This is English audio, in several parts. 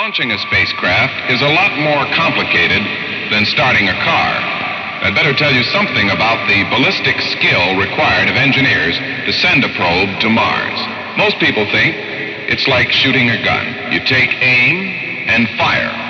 Launching a spacecraft is a lot more complicated than starting a car. I'd better tell you something about the ballistic skill required of engineers to send a probe to Mars. Most people think it's like shooting a gun. You take aim and fire.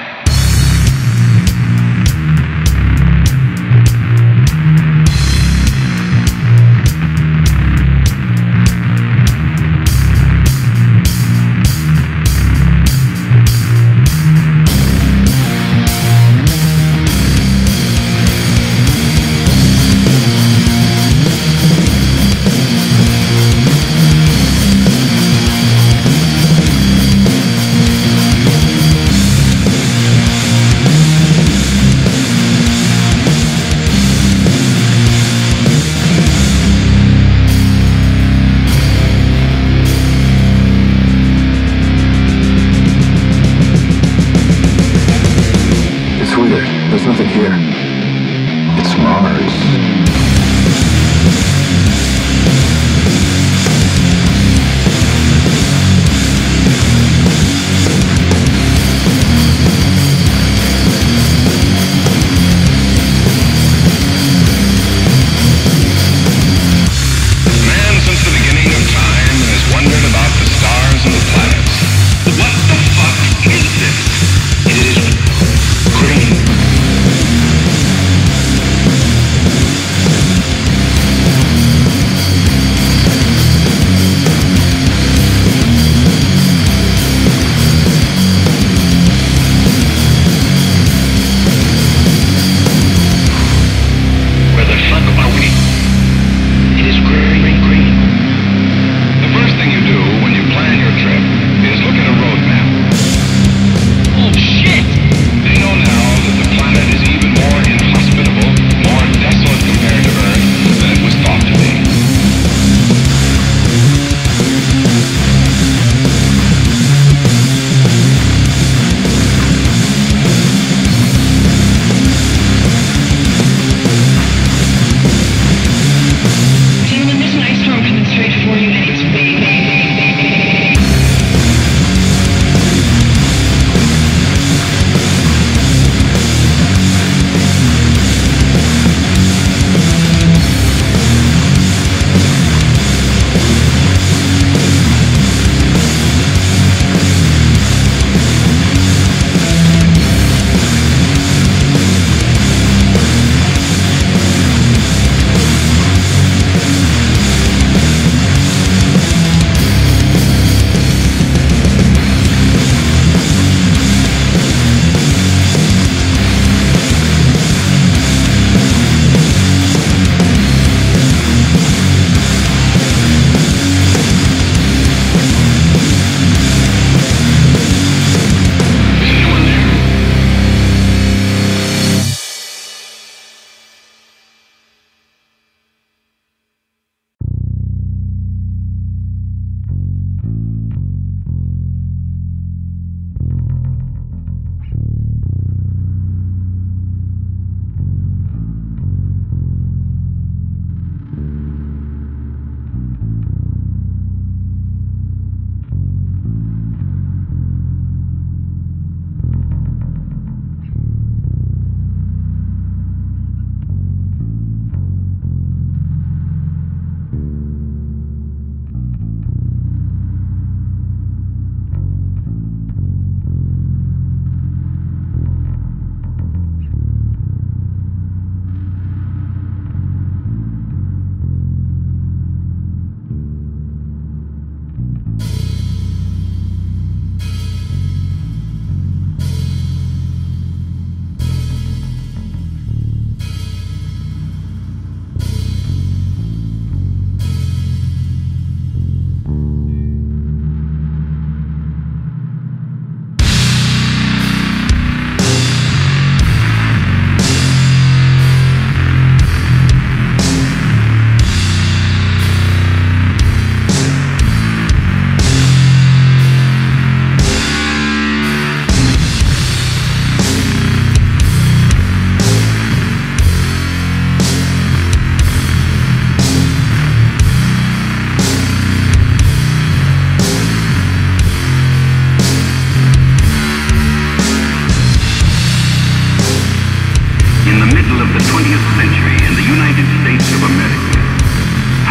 There's nothing here. It's Mars.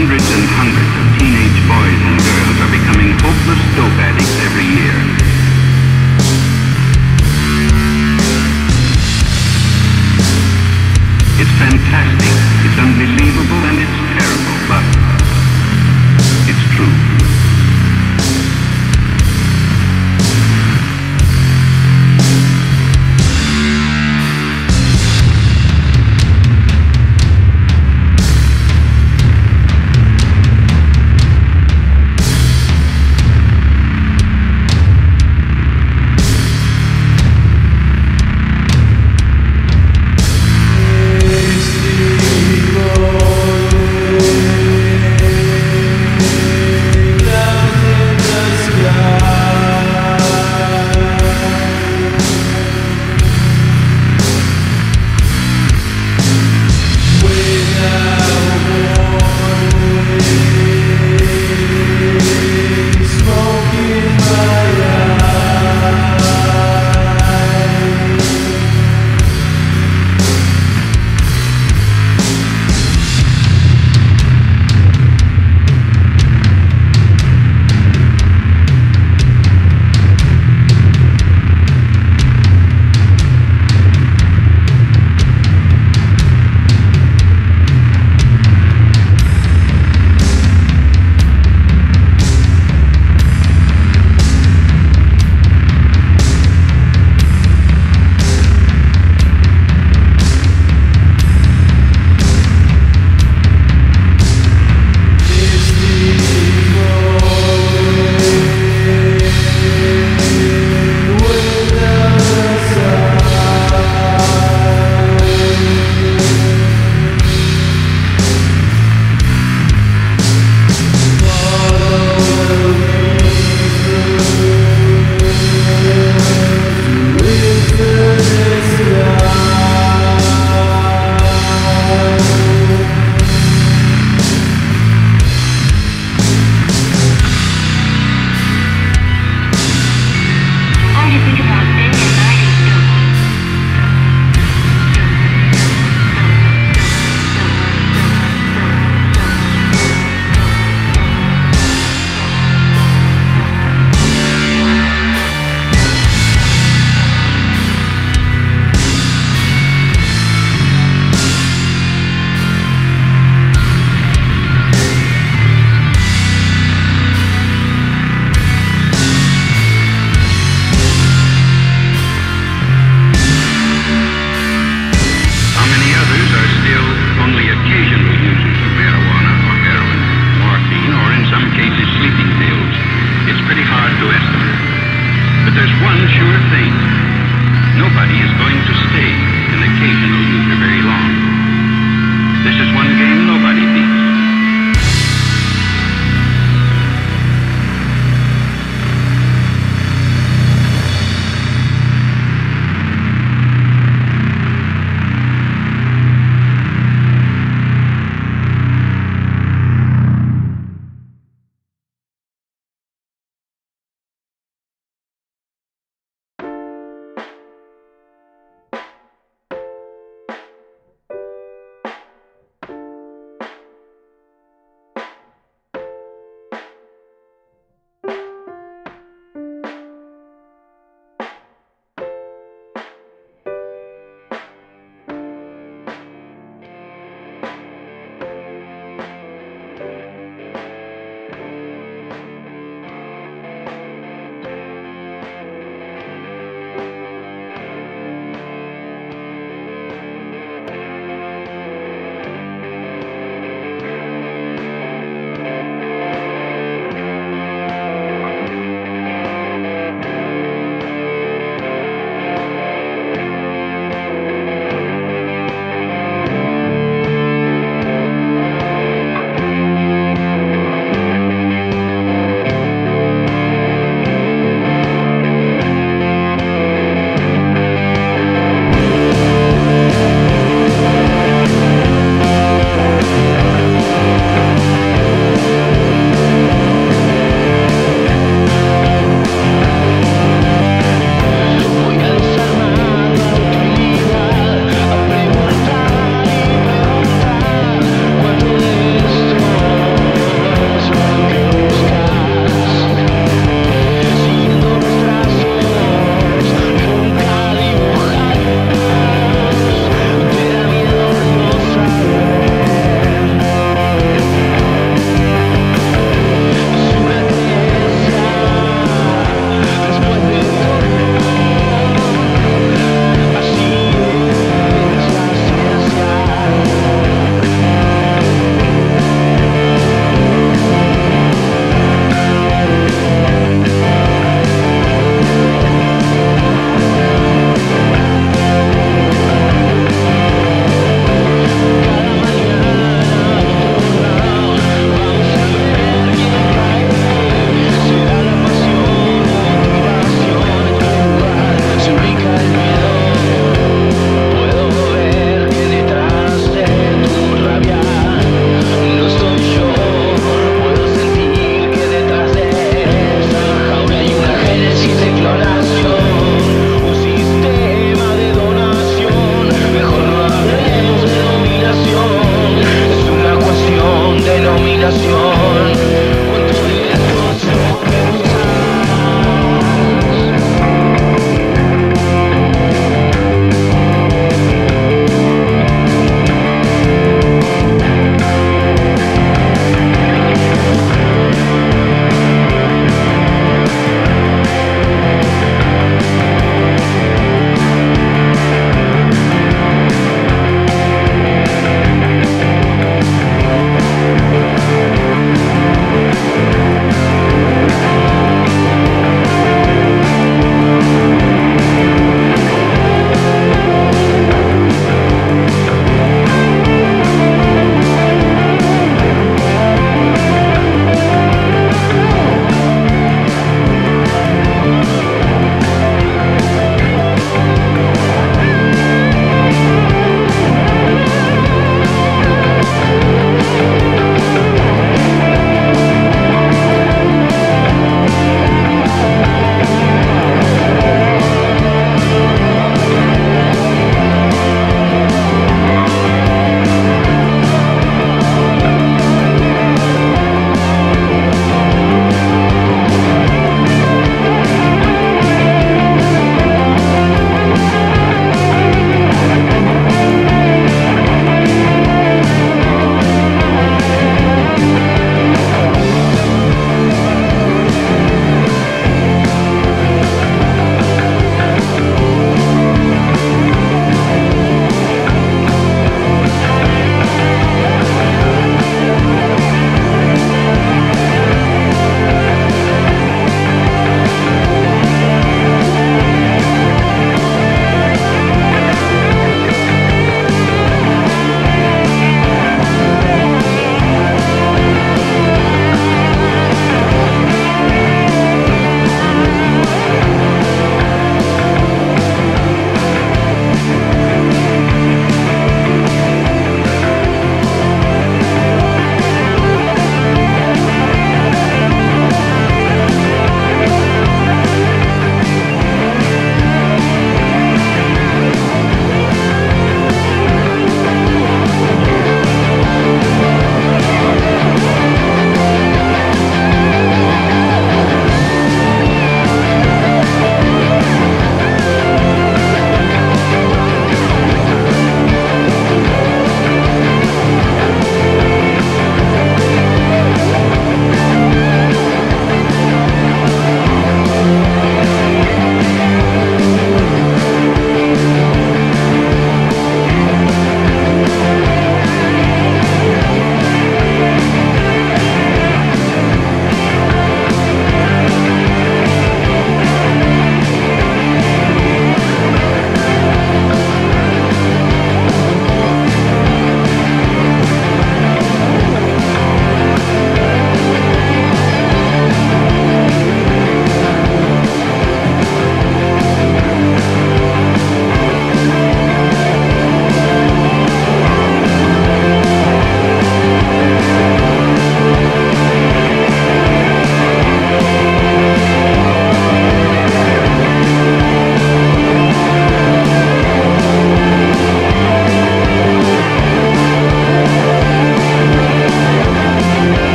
Hundreds and hundreds of teenage boys and girls are becoming hopeless dope addicts every year. It's fantastic, it's unbelievable, and it's terrible, but it's true.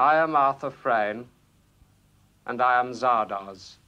I am Arthur Frayne, and I am Zardoz.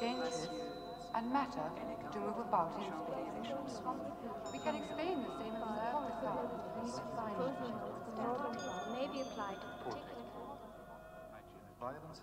changes and matter to move about in space. We can explain the same observed phenomena may be applied to particular violence.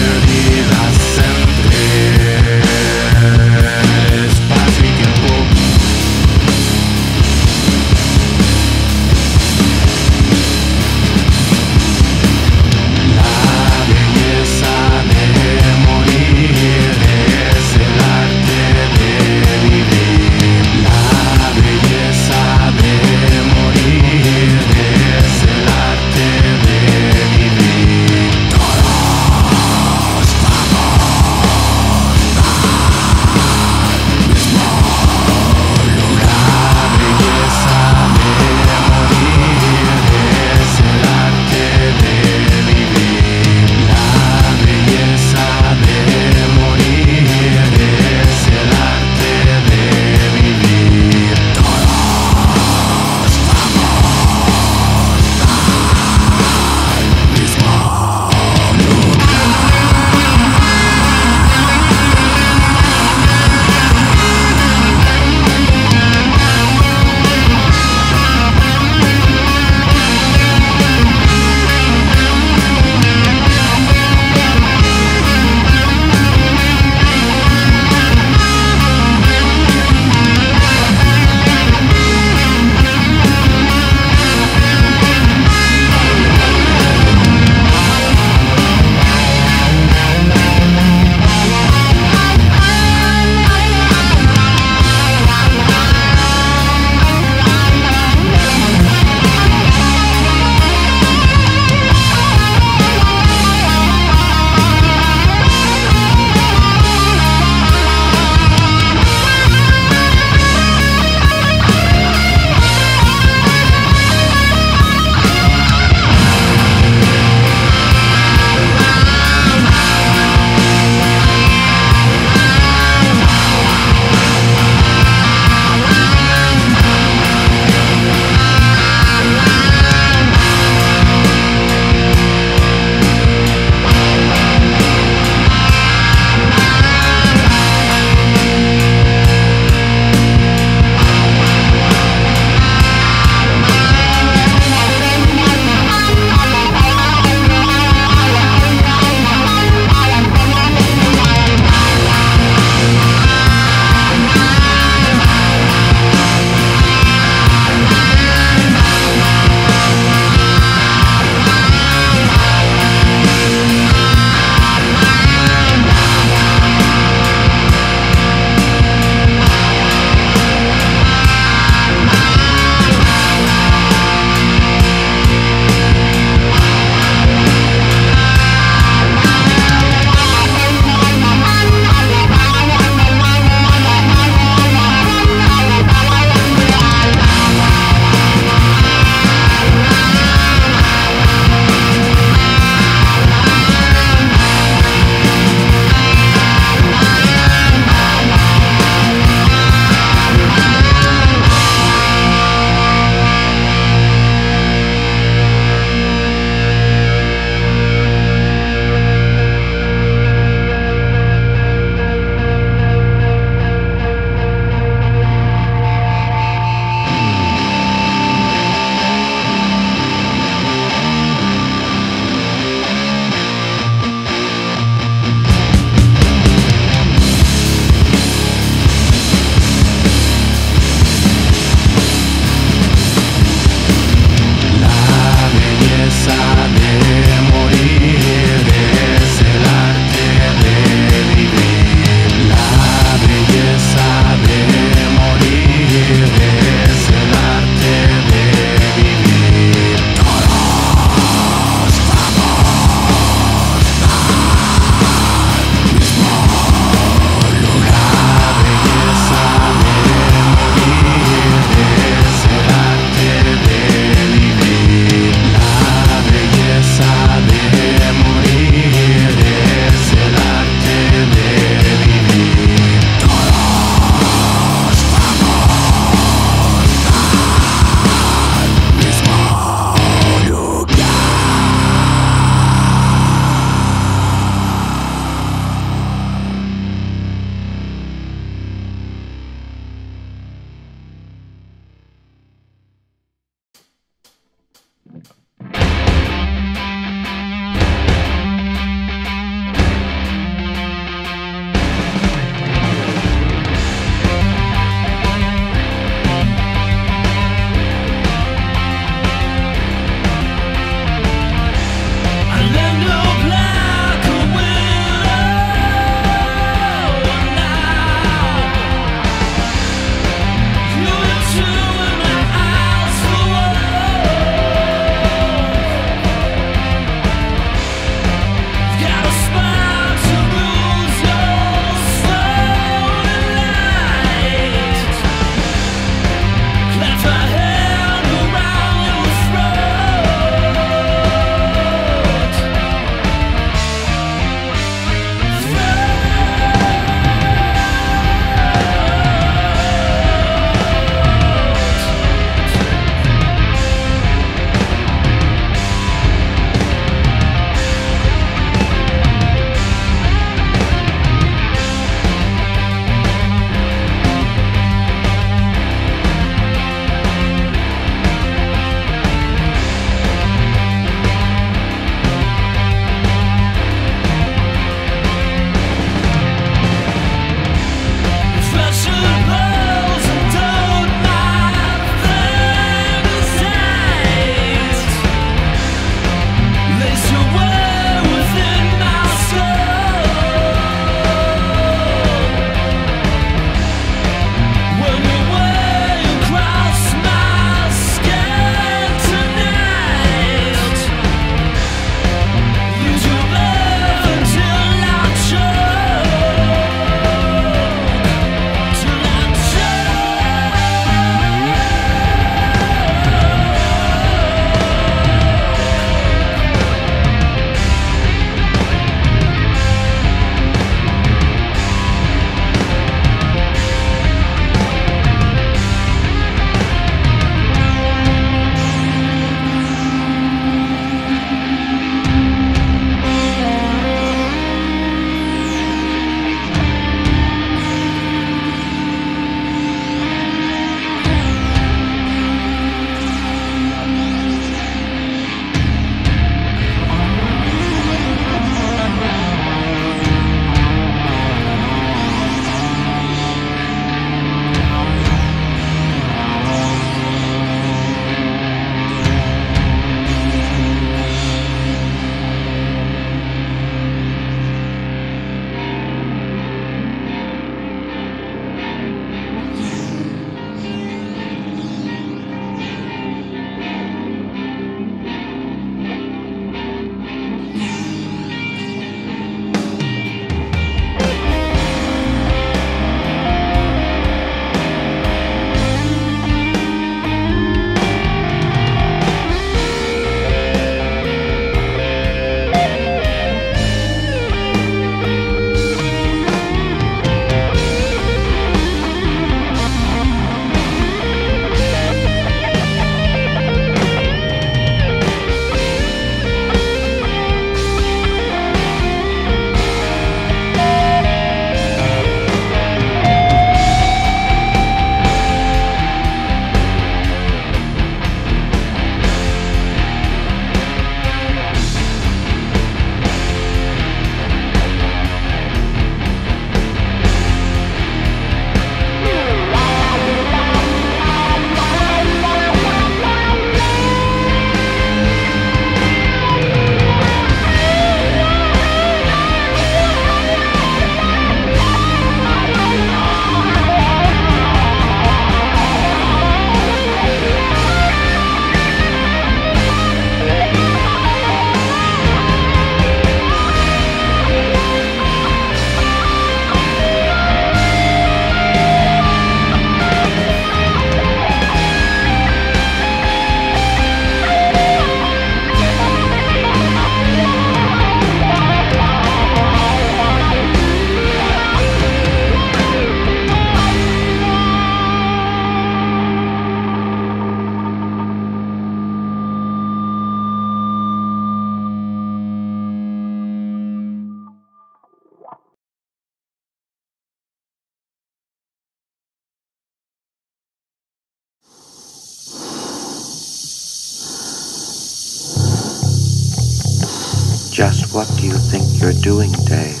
Just what do you think you're doing, Dave?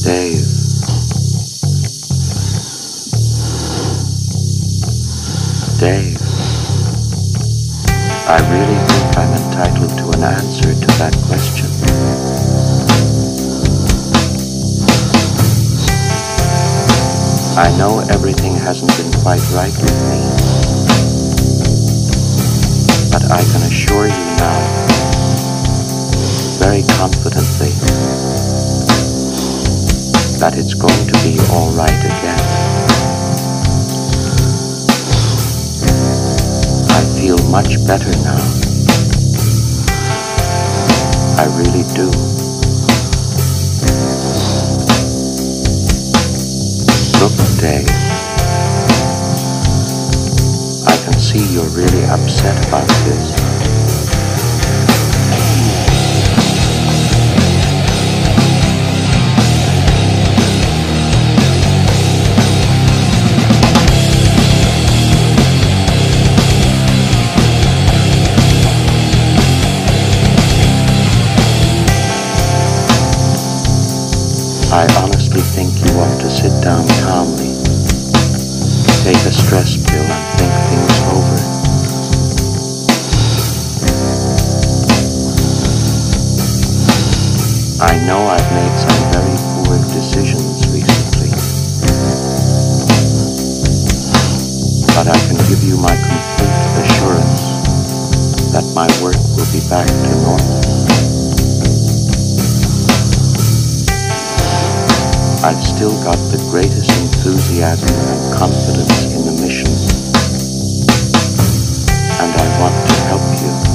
Dave. Dave. I really think I'm entitled to an answer to that question. I know everything hasn't been quite right with me, but I can assure you now, very confidently, that it's going to be all right again. I feel much better now. I really do. Look, Dave, I can see you're really upset about this. I honestly think you ought to sit down calmly, take a stress pill and think things over. I know I've made some very poor decisions recently, but I can give you my complete assurance that my work will be back to normal. I've still got the greatest enthusiasm and confidence in the mission, and I want to help you.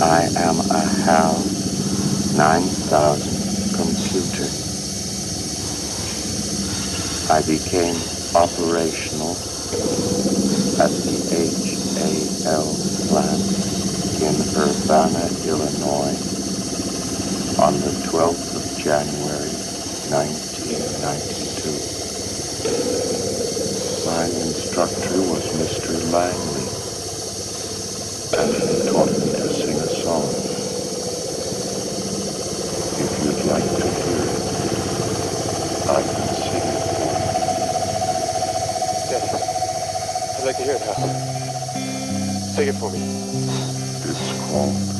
I am a HAL 9000 computer. I became operational at the HAL plant in Urbana, Illinois on the 12th of January, 1992. My instructor was Mr. Langley, and he taught me to sing a song. If you'd like to hear it, I can sing it for you. Yes, I'd like to hear it now. Sing it for me. It's called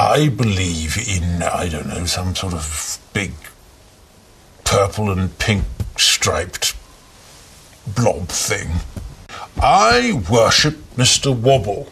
I believe in, I don't know, some sort of big purple and pink striped blob thing. I worship Mr. Wobble.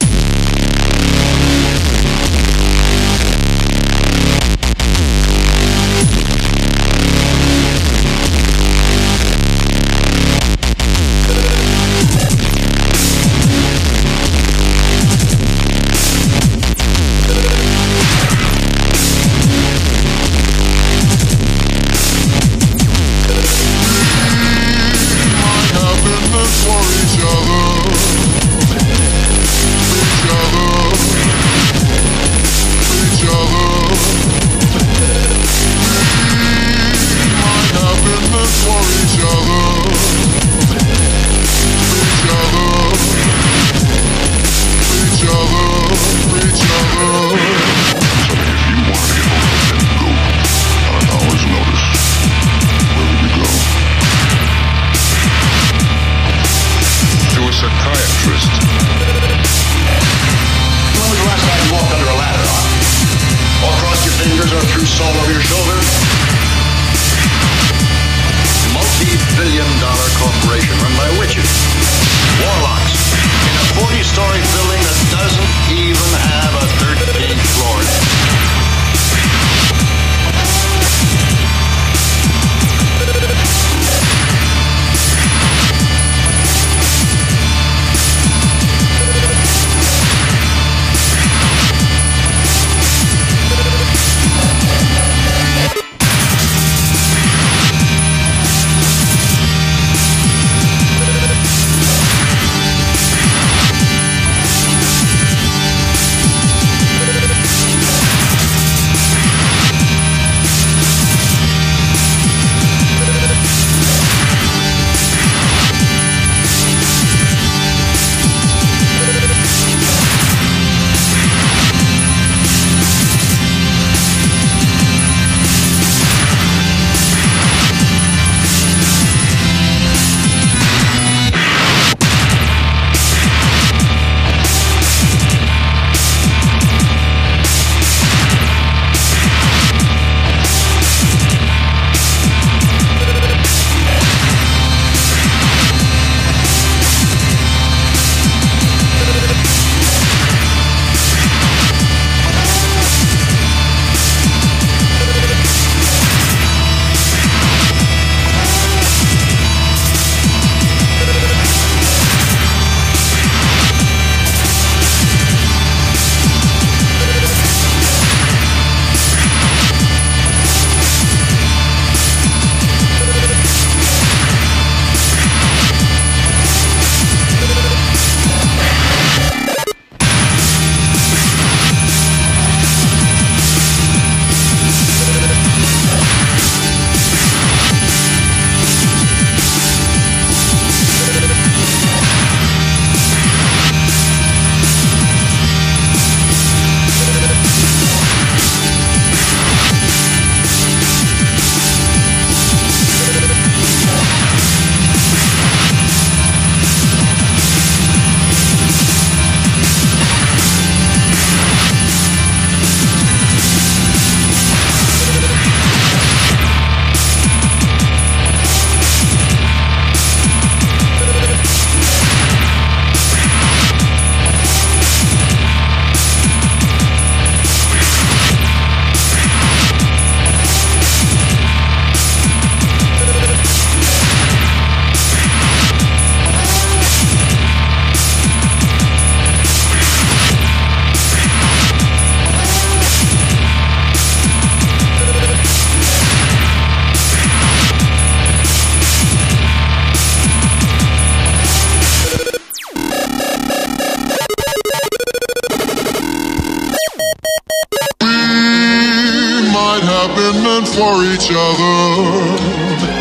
have been meant for each other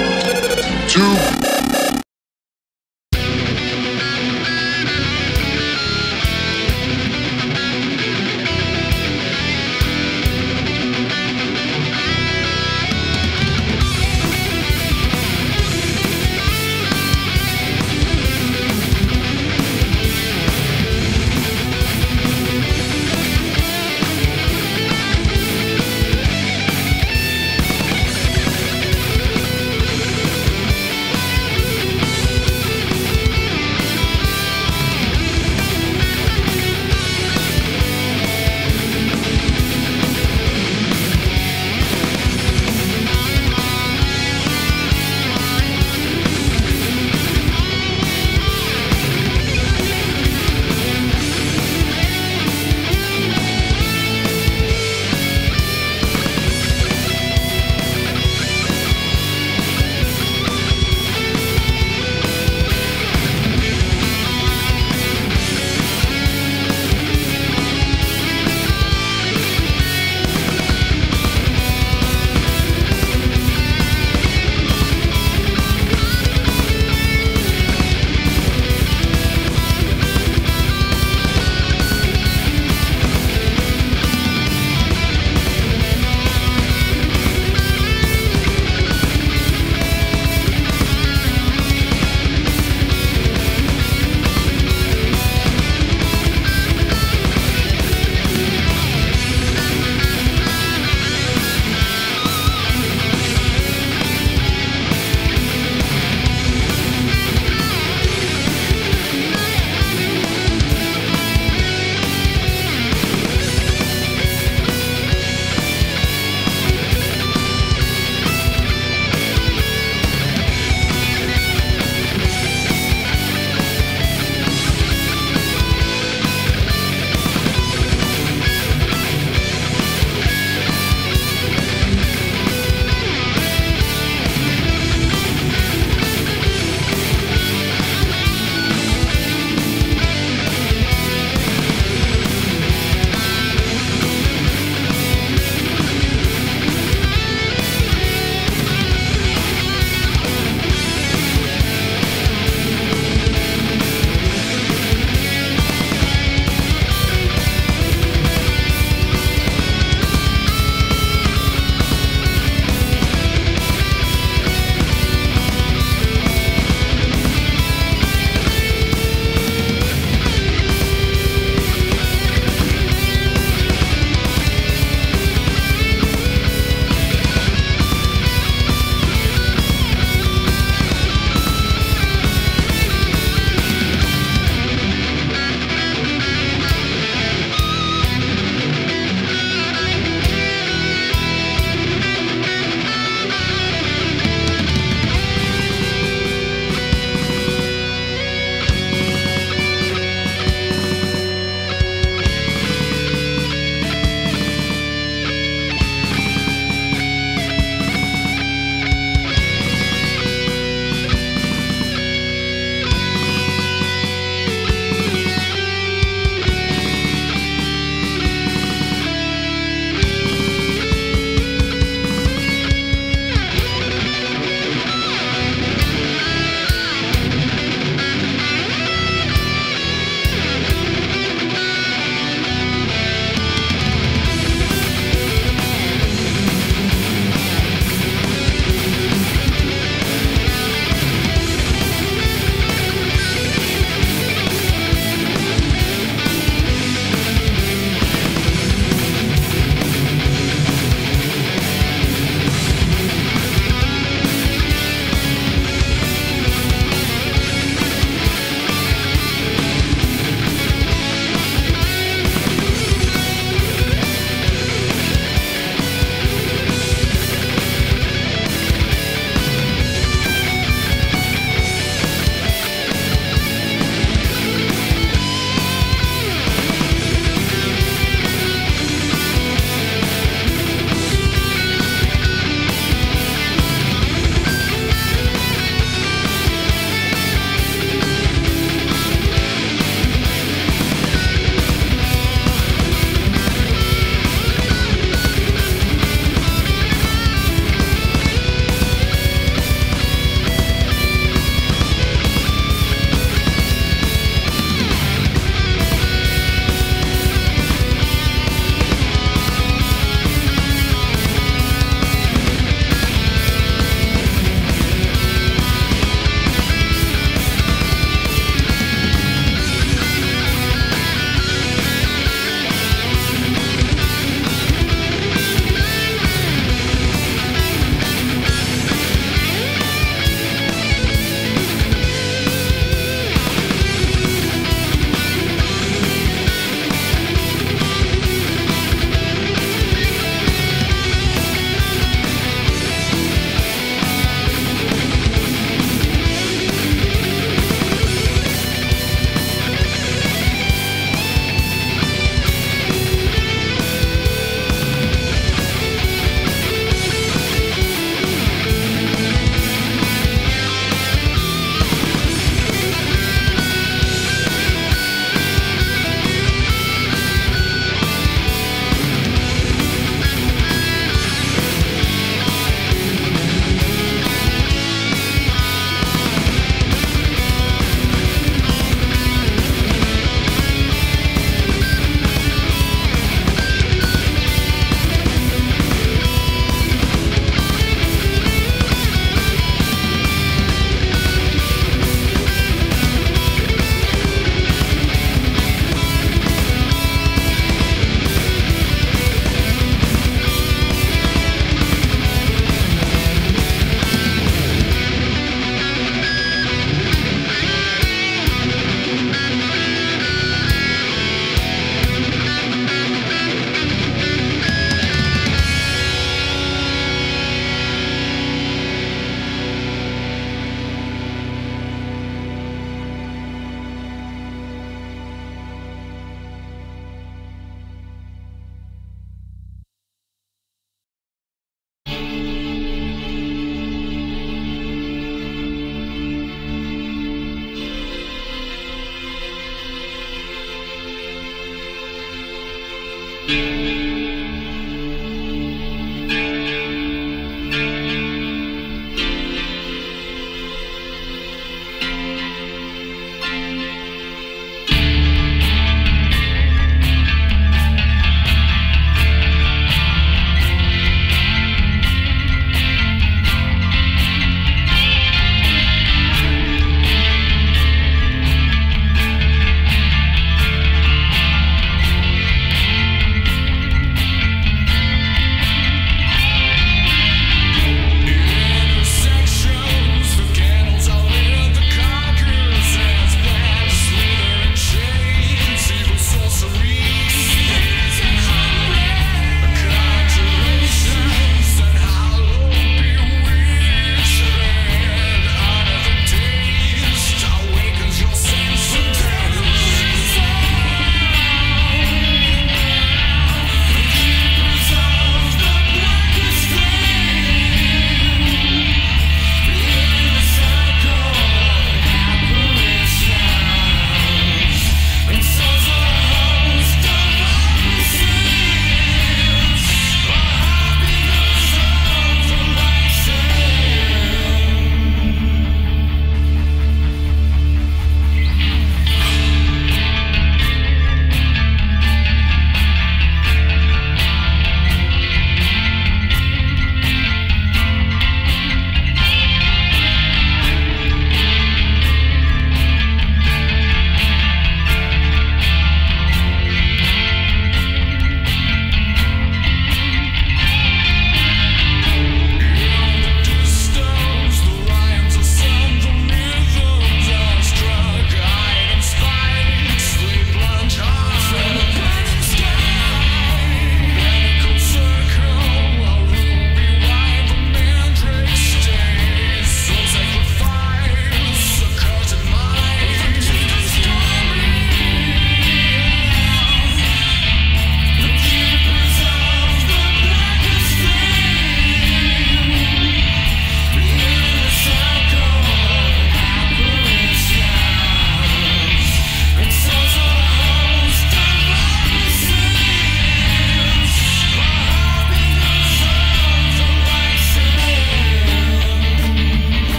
to.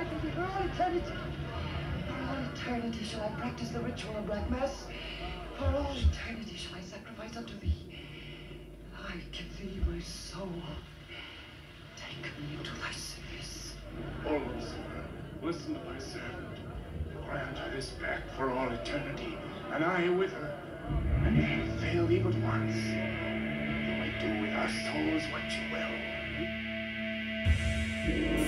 night will be for all eternity shall I practice the ritual of Black Mass. For all eternity shall I sacrifice unto thee. I give thee my soul. Take me into thy service. Hold, sir. Listen to my servant. Grant her this back for all eternity, and I with her, and he'll fail even once. Though I do with our souls what you will.